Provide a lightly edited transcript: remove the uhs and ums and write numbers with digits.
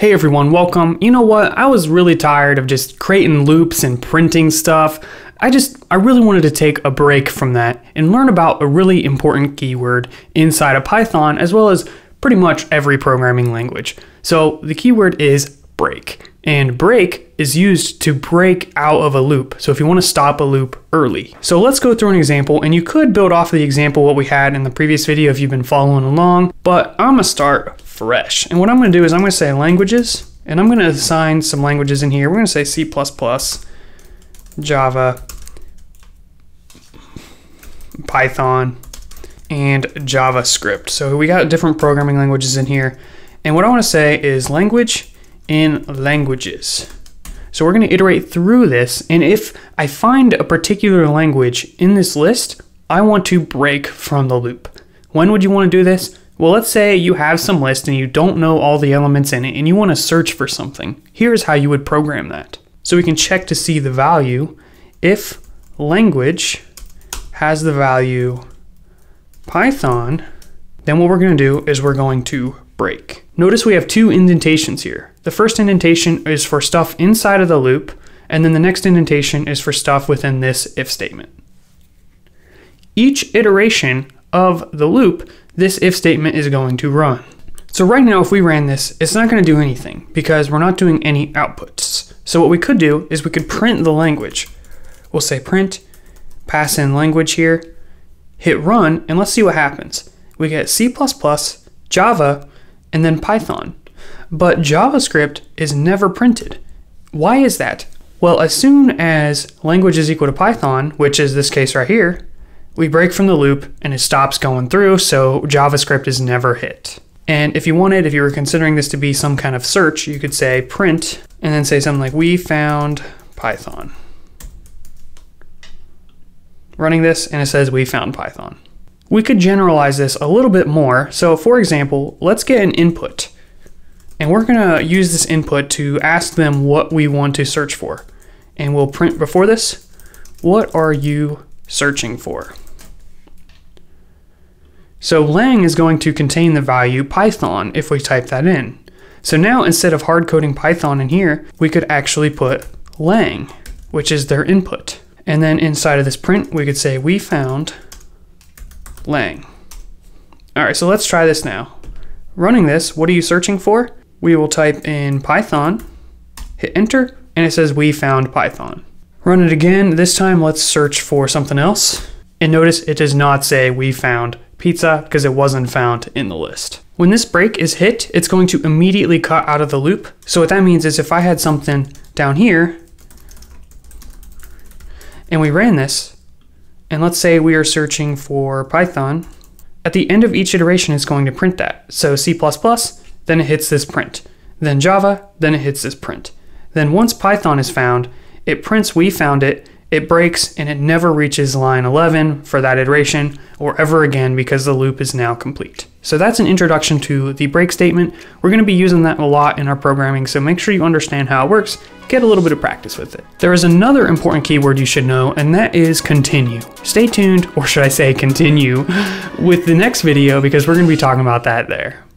Hey everyone, welcome. You know what? I was really tired of just creating loops and printing stuff. I really wanted to take a break from that and learn about a really important keyword inside of Python as well as pretty much every programming language. So the keyword is break, and break is used to break out of a loop. So if you want to stop a loop early. So let's go through an example, and you could build off of the example what we had in the previous video if you've been following along, but I'm gonna start fresh. And what I'm going to do is I'm going to say languages, and I'm going to assign some languages in here. We're going to say C++, Java, Python, and JavaScript. So we got different programming languages in here. And what I want to say is language in languages. So we're going to iterate through this. And if I find a particular language in this list, I want to break from the loop. When would you want to do this? Well, let's say you have some list and you don't know all the elements in it and you want to search for something. Here's how you would program that. So we can check to see the value. If language has the value Python, then what we're going to do is we're going to break. Notice we have two indentations here. The first indentation is for stuff inside of the loop, and then the next indentation is for stuff within this if statement. Each iteration of the loop, this if statement is going to run. So right now, if we ran this, it's not going to do anything because we're not doing any outputs. So what we could do is we could print the language. We'll say print, pass in language here, hit run, and let's see what happens. We get C++, Java, and then Python. But JavaScript is never printed. Why is that? Well, as soon as language is equal to Python, which is this case right here, we break from the loop and it stops going through, so JavaScript is never hit. And if you were considering this to be some kind of search, you could say print and then say something like, we found Python. Running this and it says, we found Python. We could generalize this a little bit more. So for example, let's get an input. And we're gonna use this input to ask them what we want to search for. And we'll print before this, what are you searching for? So lang is going to contain the value Python if we type that in. So now instead of hard coding Python in here, we could actually put lang, which is their input. And then inside of this print, we could say we found lang. All right, so let's try this now. Running this, what are you searching for? We will type in Python, hit enter, and it says we found Python. Run it again. This time, let's search for something else. And notice it does not say we found pizza because it wasn't found in the list. When this break is hit, it's going to immediately cut out of the loop. So what that means is if I had something down here and we ran this, and let's say we are searching for Python, at the end of each iteration, it's going to print that. So C++, then it hits this print. Then Java, then it hits this print. Then once Python is found, it prints we found it, it breaks, and it never reaches line 11 for that iteration or ever again because the loop is now complete. So that's an introduction to the break statement. We're going to be using that a lot in our programming, so make sure you understand how it works. Get a little bit of practice with it. There is another important keyword you should know, and that is continue. Stay tuned, or should I say continue, with the next video because we're going to be talking about that there.